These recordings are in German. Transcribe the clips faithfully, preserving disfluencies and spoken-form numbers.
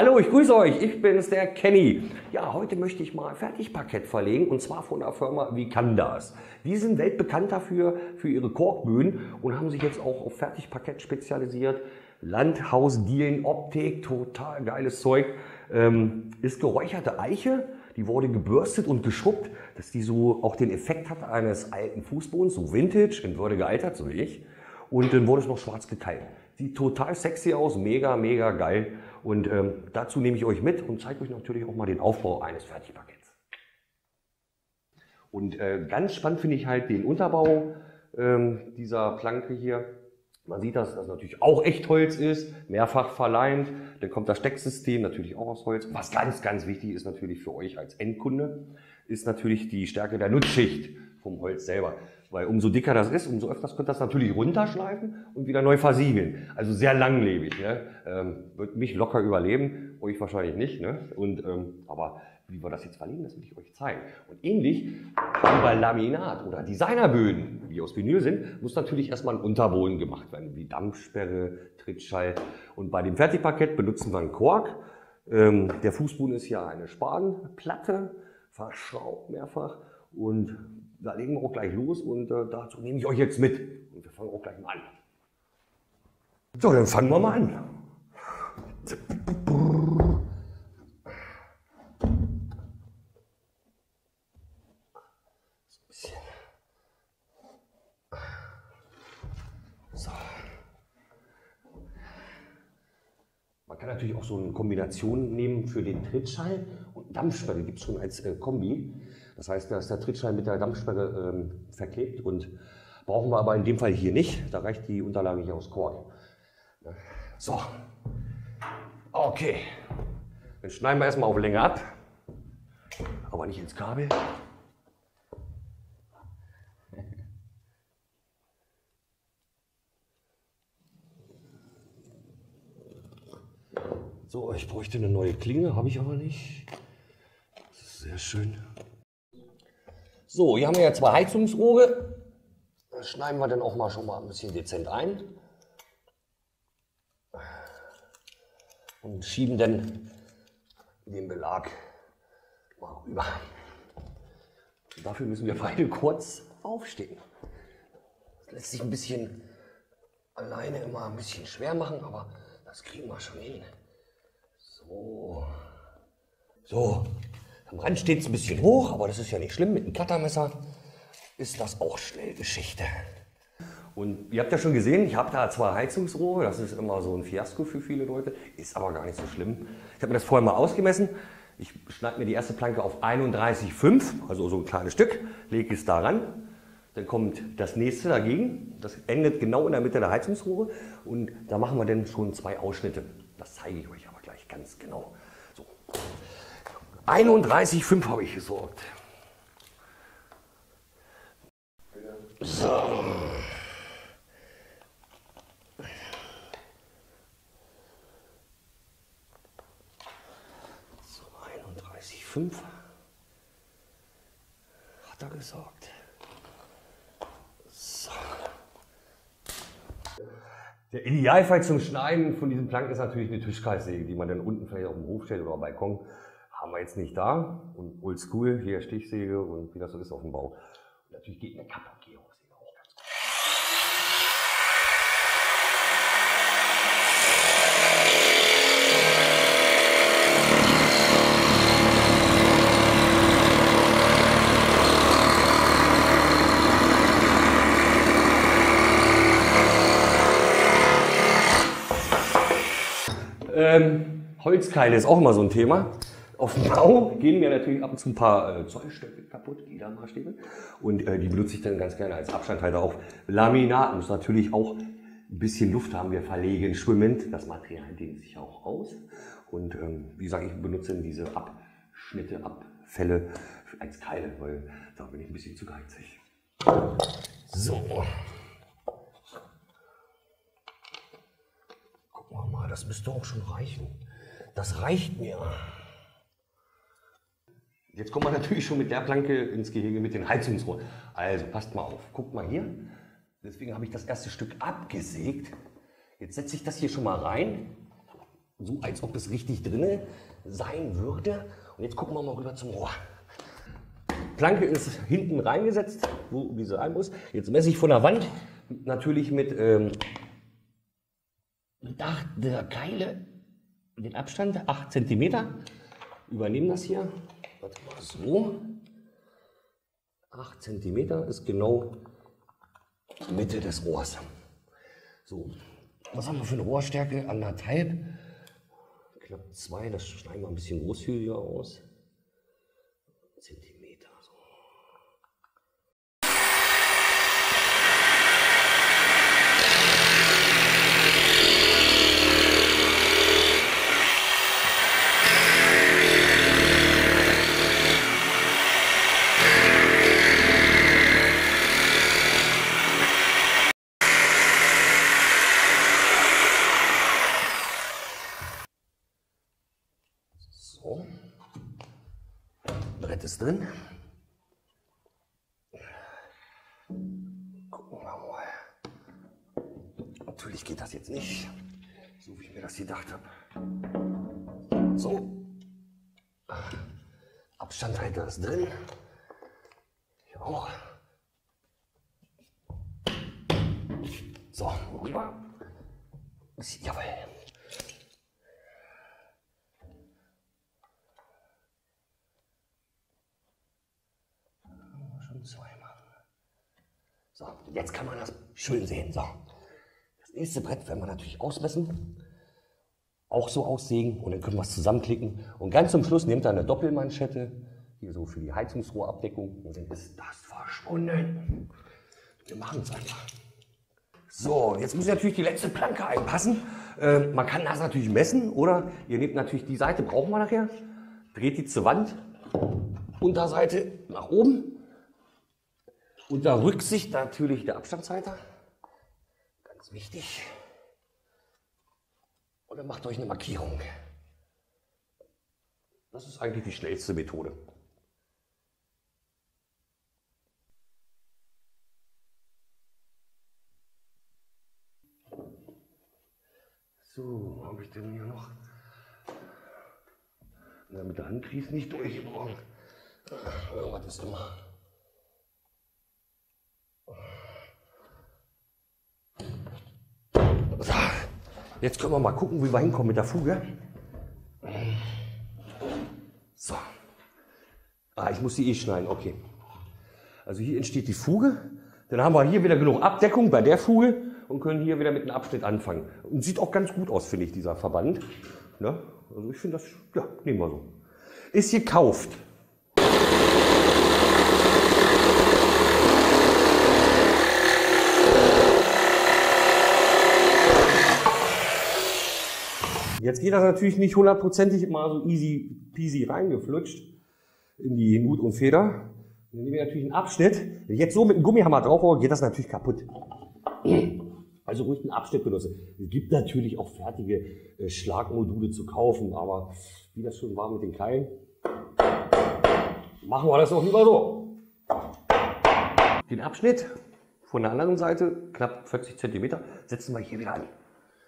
Hallo, ich grüße euch, ich bin's, der Kenny. Ja, heute möchte ich mal Fertigparkett verlegen und zwar von der Firma Wicanders. Die sind weltbekannt dafür, für ihre Korkböden und haben sich jetzt auch auf Fertigparkett spezialisiert. Landhausdielen, Optik, total geiles Zeug. Ähm, ist geräucherte Eiche, die wurde gebürstet und geschrubbt, dass die so auch den Effekt hat eines alten Fußbodens, so Vintage, in Würde gealtert, so wie ich. Und dann wurde es noch schwarz geteilt. Sieht total sexy aus, mega, mega geil. Und ähm, dazu nehme ich euch mit und zeige euch natürlich auch mal den Aufbau eines Fertigparketts. Und äh, ganz spannend finde ich halt den Unterbau ähm, dieser Planke hier. Man sieht, dass das natürlich auch Echtholz ist, mehrfach verleimt. Dann kommt das Stecksystem, natürlich auch aus Holz. Was ganz, ganz wichtig ist natürlich für euch als Endkunde, ist natürlich die Stärke der Nutzschicht vom Holz selber. Weil umso dicker das ist, umso öfters könnt ihr das natürlich runterschleifen und wieder neu versiegeln. Also sehr langlebig. Ne? Ähm, wird mich locker überleben, euch wahrscheinlich nicht. Ne? Und, ähm, aber wie wir das jetzt verlegen, das will ich euch zeigen. Und ähnlich wie bei Laminat oder Designerböden, die aus Vinyl sind, muss natürlich erstmal ein Unterboden gemacht werden, wie Dampfsperre, Trittschall. Und bei dem Fertigparkett benutzen wir einen Kork. Ähm, der Fußboden ist ja eine Spanplatte, verschraubt mehrfach. Und da legen wir auch gleich los und äh, dazu nehme ich euch jetzt mit. Und wir fangen auch gleich mal an. So, dann fangen wir mal an. So. Man kann natürlich auch so eine Kombination nehmen für den Trittschall und Dampfsperre, gibt es schon als äh, Kombi. Das heißt, da ist der Trittschall mit der Dampfsperre ähm, verklebt und brauchen wir aber in dem Fall hier nicht. Da reicht die Unterlage hier aus Kork. So, okay. Dann schneiden wir erstmal auf Länge ab, aber nicht ins Kabel. So, ich bräuchte eine neue Klinge, habe ich aber nicht. Das ist sehr schön. So, hier haben wir ja zwei Heizungsrohre. Das schneiden wir dann auch mal schon mal ein bisschen dezent ein. Und schieben dann den Belag mal rüber. Und dafür müssen wir beide kurz aufstehen. Das lässt sich ein bisschen alleine immer ein bisschen schwer machen, aber das kriegen wir schon hin. So. So. Am Rand steht es ein bisschen hoch, aber das ist ja nicht schlimm. Mit einem Cuttermesser ist das auch schnell Geschichte. Und ihr habt ja schon gesehen, ich habe da zwei Heizungsrohre. Das ist immer so ein Fiasko für viele Leute, ist aber gar nicht so schlimm. Ich habe mir das vorher mal ausgemessen. Ich schneide mir die erste Planke auf einunddreißig Komma fünf, also so ein kleines Stück, lege es daran. Dann kommt das nächste dagegen. Das endet genau in der Mitte der Heizungsrohre. Und da machen wir dann schon zwei Ausschnitte. Das zeige ich euch aber gleich ganz genau. So. einunddreißig Komma fünf habe ich gesorgt. So. So, einunddreißig Komma fünf hat er gesorgt. So. Der Idealfall zum Schneiden von diesen Planken ist natürlich eine Tischkreissäge, die man dann unten vielleicht auf dem Hof stellt oder am Balkon. Haben wir jetzt nicht da und oldschool, hier Stichsäge und wie das so ist auf dem Bau. Und natürlich geht eine Kappumgehung auch ganz gut. Ähm, Holzkeile ist auch immer so ein Thema. Auf dem Bau gehen mir natürlich ab und zu ein paar äh, Zollstöcke kaputt, Ledermaßstäbe. Und äh, die benutze ich dann ganz gerne als Abstandhalter auf. Laminat muss natürlich auch ein bisschen Luft haben. Wir verlegen schwimmend. Das Material dehnt sich auch aus. Und ähm, wie gesagt, ich benutze dann diese Abschnitte, Abfälle als Keile, weil da bin ich ein bisschen zu geizig. So. Gucken wir mal, das müsste auch schon reichen. Das reicht mir. Jetzt kommt man natürlich schon mit der Planke ins Gehege mit den Heizungsrohren. Also passt mal auf, guckt mal hier. Deswegen habe ich das erste Stück abgesägt. Jetzt setze ich das hier schon mal rein. so als ob das richtig drinne sein würde. Und jetzt gucken wir mal rüber zum Rohr. Planke ist hinten reingesetzt, wo diese rein muss. Jetzt messe ich von der Wand, natürlich mit ähm, Dach der Keile, den Abstand acht Zentimeter. Übernehmen das hier. Warte mal, so. acht Zentimeter ist genau die Mitte des Rohrs. So, was haben wir für eine Rohrstärke? Anderthalb, knapp zwei, das schneiden wir ein bisschen großzügiger aus. Zentimeter. Brett ist drin. Gucken wir mal. Natürlich geht das jetzt nicht, so wie ich mir das gedacht habe. So. Abstandhalter ist drin. Hier auch. So, rüber. Jawohl. So, jetzt kann man das schön sehen. So, das nächste Brett werden wir natürlich ausmessen, auch so aussägen und dann können wir es zusammenklicken. Und ganz zum Schluss nehmt ihr eine Doppelmanschette, hier so für die Heizungsrohrabdeckung, und dann ist das verschwunden. Wir machen es einfach. So, jetzt muss natürlich die letzte Planke einpassen. Äh, man kann das natürlich messen, oder ihr nehmt natürlich die Seite, brauchen wir nachher, dreht die zur Wand, Unterseite nach oben. Unter Rücksicht natürlich der Abstandshalter, ganz wichtig. Und dann macht euch eine Markierung. Das ist eigentlich die schnellste Methode. So, wo habe ich denn hier noch? Na, mit der Hand kriege ich es nicht durchgebrochen. Irgendwas ist immer. So, jetzt können wir mal gucken, wie wir hinkommen mit der Fuge. So. Ah, ich muss die eh schneiden, okay. Also hier entsteht die Fuge. Dann haben wir hier wieder genug Abdeckung bei der Fuge und können hier wieder mit einem Abschnitt anfangen. Und sieht auch ganz gut aus, finde ich, dieser Verband. Ne? Also ich finde das, ja, nehmen wir so. Ist gekauft. Jetzt geht das natürlich nicht hundertprozentig immer so easy peasy reingeflutscht in die Nut und Feder. Dann nehmen wir natürlich einen Abschnitt. Wenn ich jetzt so mit einem Gummihammer draufhaue, geht das natürlich kaputt. Also ruhig einen Abschnitt benutzen. Es gibt natürlich auch fertige Schlagmodule zu kaufen, aber wie das schon war mit den Keilen, machen wir das auch lieber so. Den Abschnitt von der anderen Seite, knapp vierzig Zentimeter, setzen wir hier wieder an.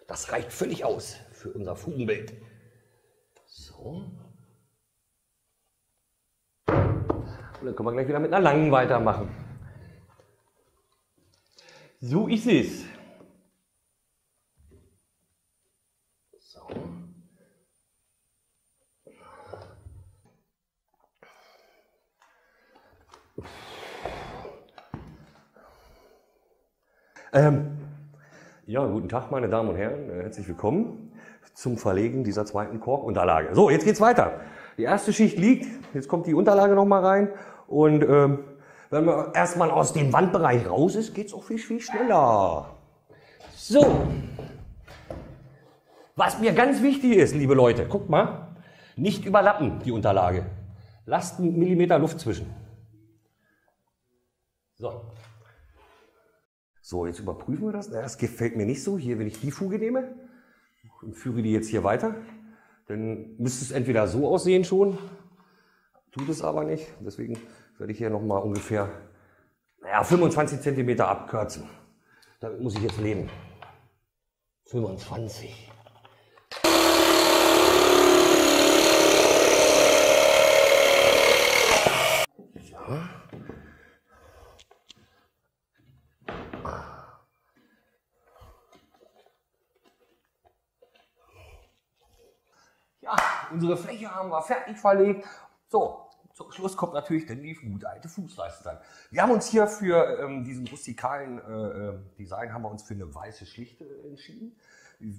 Das reicht völlig aus für unser Fugenbild. So. Und dann können wir gleich wieder mit einer langen weitermachen. So ist es. So. Ähm. Ja, guten Tag, meine Damen und Herren. Herzlich willkommen zum Verlegen dieser zweiten Korkunterlage. So, jetzt geht's weiter. Die erste Schicht liegt, jetzt kommt die Unterlage nochmal rein. Und ähm, wenn man erstmal aus dem Wandbereich raus ist, geht's auch viel, viel schneller. So, was mir ganz wichtig ist, liebe Leute, guckt mal, nicht überlappen die Unterlage. Lasst einen Millimeter Luft zwischen. So. So, jetzt überprüfen wir das. Na, das gefällt mir nicht so. Hier, wenn ich die Fuge nehme und führe die jetzt hier weiter, dann müsste es entweder so aussehen schon, tut es aber nicht. Deswegen werde ich hier nochmal ungefähr, naja, fünfundzwanzig Zentimeter abkürzen. Damit muss ich jetzt leben. fünfundzwanzig. Ja, unsere Fläche haben wir fertig verlegt. So, zum Schluss kommt natürlich dann die gute alte Fußleiste dran. Wir haben uns hier für ähm, diesen rustikalen äh, Design haben wir uns für eine weiße Schlichte entschieden.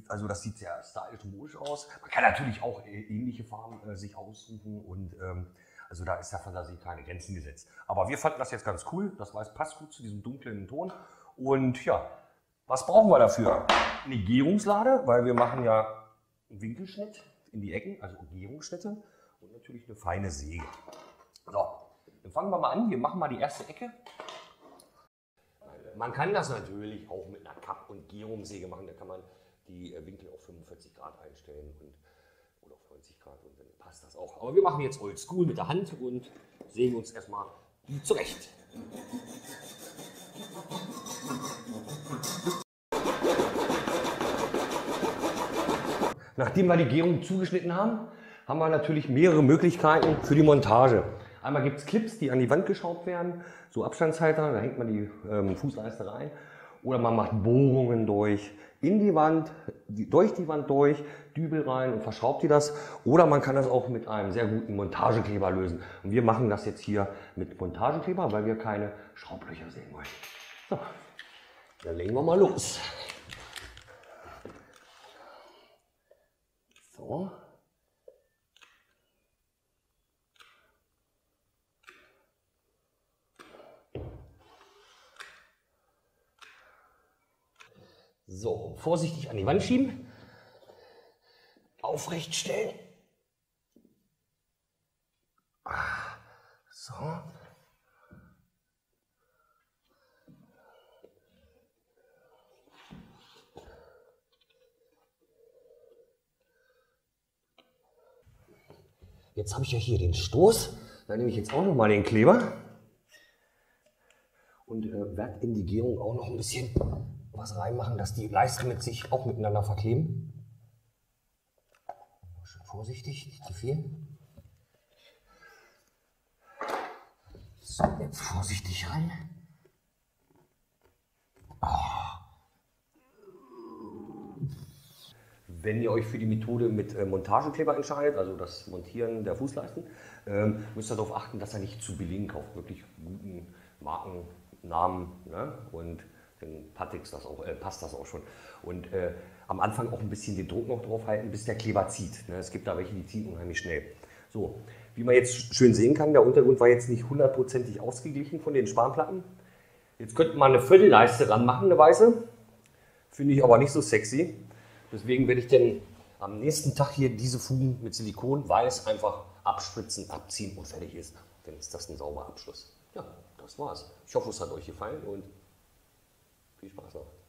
Also das sieht sehr stylisch aus. Man kann natürlich auch ähnliche Farben äh, sich aussuchen und ähm, also da ist der Fantasie keine Grenzen gesetzt. Aber wir fanden das jetzt ganz cool. Das Weiß passt gut zu diesem dunklen Ton. Und ja, was brauchen wir dafür? Eine Gärungslade, weil wir machen ja einen Winkelschnitt in die Ecken, also Umgehungsschnitte und natürlich eine feine Säge. So, dann fangen wir mal an. Wir machen mal die erste Ecke. Man kann das natürlich auch mit einer Kapp- und Gärungssäge machen. Da kann man die Winkel auf fünfundvierzig Grad einstellen und, oder auf neunzig Grad und dann passt das auch. Aber wir machen jetzt oldschool mit der Hand und sägen uns erstmal die zurecht. Nachdem wir die Gärung zugeschnitten haben, haben wir natürlich mehrere Möglichkeiten für die Montage. Einmal gibt es Clips, die an die Wand geschraubt werden, so Abstandshalter, da hängt man die ähm, Fußleiste rein. Oder man macht Bohrungen durch in die Wand, die, durch die Wand durch, Dübel rein und verschraubt die das. Oder man kann das auch mit einem sehr guten Montagekleber lösen. Und wir machen das jetzt hier mit Montagekleber, weil wir keine Schraublöcher sehen wollen. So, dann legen wir mal los. So. So, vorsichtig an die Wand schieben, aufrecht stellen. So. Jetzt habe ich ja hier den Stoß, da nehme ich jetzt auch nochmal den Kleber und äh, werde in die Gärung auch noch ein bisschen was reinmachen, dass die Leisten mit sich auch miteinander verkleben. Schön vorsichtig, nicht zu viel. So, jetzt vorsichtig rein. Oh. Wenn ihr euch für die Methode mit äh, Montagekleber entscheidet, also das Montieren der Fußleisten, ähm, müsst ihr darauf achten, dass ihr nicht zu billigen kauft, wirklich guten Markennamen, ne? Und dann das auch, äh, passt das auch schon. Und äh, am Anfang auch ein bisschen den Druck noch drauf halten, bis der Kleber zieht. Ne? Es gibt da welche, die ziehen unheimlich schnell. So, wie man jetzt schön sehen kann, der Untergrund war jetzt nicht hundertprozentig ausgeglichen von den Spanplatten. Jetzt könnte man eine Viertelleiste ranmachen, eine weiße. Finde ich aber nicht so sexy. Deswegen werde ich dann am nächsten Tag hier diese Fugen mit Silikon weiß einfach abspritzen, abziehen und fertig ist. Dann ist das ein sauberer Abschluss. Ja, das war's. Ich hoffe, es hat euch gefallen und viel Spaß noch.